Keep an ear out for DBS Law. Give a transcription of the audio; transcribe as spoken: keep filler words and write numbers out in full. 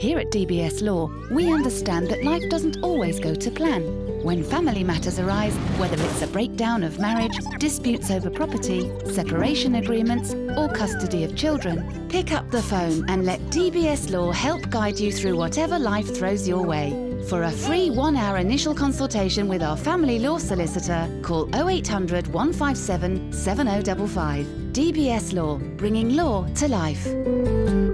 Here at D B S Law, we understand that life doesn't always go to plan. When family matters arise, whether it's a breakdown of marriage, disputes over property, separation agreements, or custody of children, pick up the phone and let D B S Law help guide you through whatever life throws your way. For a free one-hour initial consultation with our family law solicitor, call oh eight hundred, one five seven, seven oh five five. D B S Law, bringing law to life.